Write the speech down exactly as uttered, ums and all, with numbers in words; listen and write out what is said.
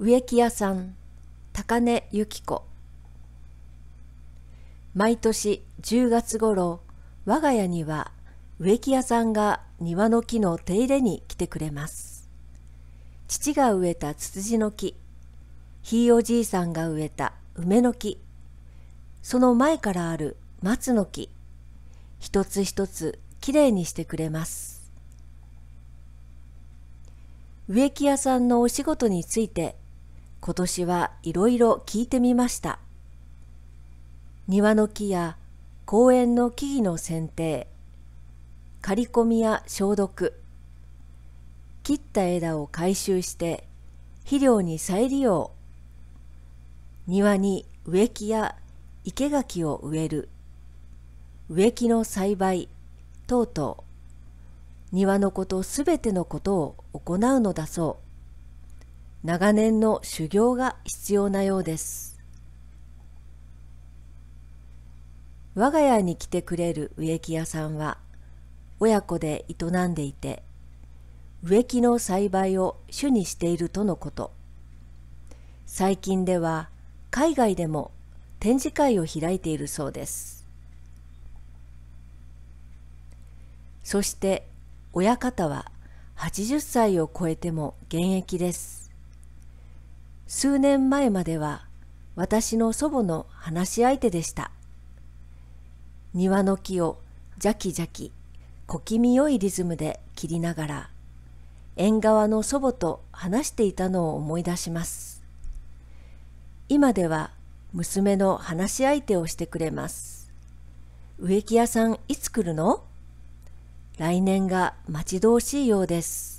植木屋さん高根由紀子。毎年じゅうがつごろ、我が家には植木屋さんが庭の木の手入れに来てくれます。父が植えたツツジの木、ひいおじいさんが植えた梅の木、その前からある松の木、一つ一つきれいにしてくれます。植木屋さんのお仕事について、今年はいろいろ聞いてみました。庭の木や公園の木々の剪定、刈り込みや消毒、切った枝を回収して肥料に再利用、庭に植木や生け垣を植える、植木の栽培等々、庭のことすべてのことを行うのだそう。長年の修行が必要なようです。我が家に来てくれる植木屋さんは親子で営んでいて、植木の栽培を主にしているとのこと。最近では海外でも展示会を開いているそうです。そして親方ははちじゅっさいを超えても現役です。数年前までは私の祖母の話し相手でした。庭の木をジャキジャキ、小気味よいリズムで切りながら、縁側の祖母と話していたのを思い出します。今では娘の話し相手をしてくれます。植木屋さんいつ来るの？来年が待ち遠しいようです。